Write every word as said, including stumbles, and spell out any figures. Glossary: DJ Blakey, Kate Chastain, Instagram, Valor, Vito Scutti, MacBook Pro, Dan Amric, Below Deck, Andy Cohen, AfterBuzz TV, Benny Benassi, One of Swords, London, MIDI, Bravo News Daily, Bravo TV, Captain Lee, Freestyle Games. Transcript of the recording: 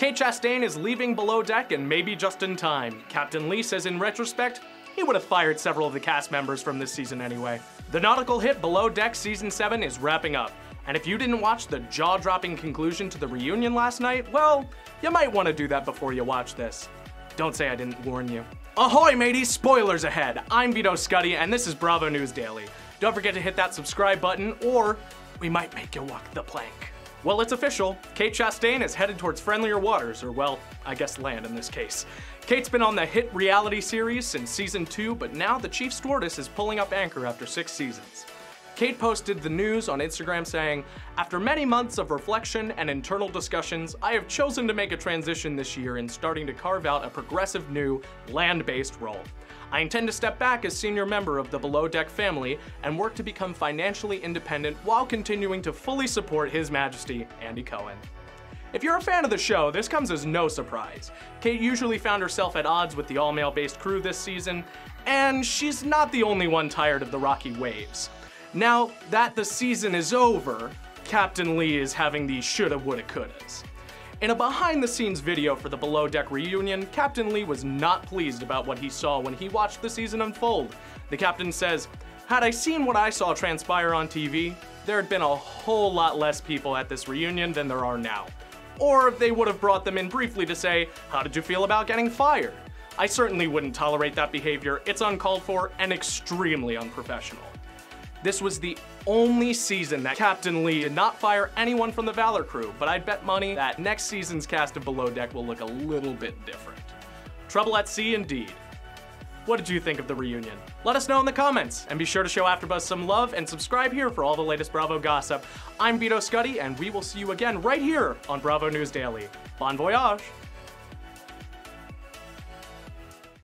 Kate Chastain is leaving Below Deck, and maybe just in time. Captain Lee says in retrospect, he would have fired several of the cast members from this season anyway. The nautical hit Below Deck Season seven is wrapping up, and if you didn't watch the jaw-dropping conclusion to the reunion last night, well, you might want to do that before you watch this. Don't say I didn't warn you. Ahoy mateys, spoilers ahead! I'm Vito Scutti, and this is Bravo News Daily. Don't forget to hit that subscribe button, or we might make you walk the plank. Well, it's official. Kate Chastain is headed towards friendlier waters, or well, I guess land in this case. Kate's been on the hit reality series since season two, but now the chief stewardess is pulling up anchor after six seasons. Kate posted the news on Instagram saying, "After many months of reflection and internal discussions, I have chosen to make a transition this year in starting to carve out a progressive new, land-based role. I intend to step back as senior member of the Below Deck family and work to become financially independent while continuing to fully support His Majesty, Andy Cohen." If you're a fan of the show, this comes as no surprise. Kate usually found herself at odds with the all-male-based crew this season, and she's not the only one tired of the rocky waves. Now that the season is over, Captain Lee is having the shoulda, woulda, couldas. In a behind-the-scenes video for the Below Deck reunion, Captain Lee was not pleased about what he saw when he watched the season unfold. The captain says, "Had I seen what I saw transpire on T V, there had been a whole lot less people at this reunion than there are now. Or they would have brought them in briefly to say, how did you feel about getting fired? I certainly wouldn't tolerate that behavior. It's uncalled for and extremely unprofessional." This was the only season that Captain Lee did not fire anyone from the Valor crew, but I'd bet money that next season's cast of Below Deck will look a little bit different. Trouble at sea indeed. What did you think of the reunion? Let us know in the comments, and be sure to show AfterBuzz some love and subscribe here for all the latest Bravo gossip. I'm Vito Scutti, and we will see you again right here on Bravo News Daily. Bon voyage!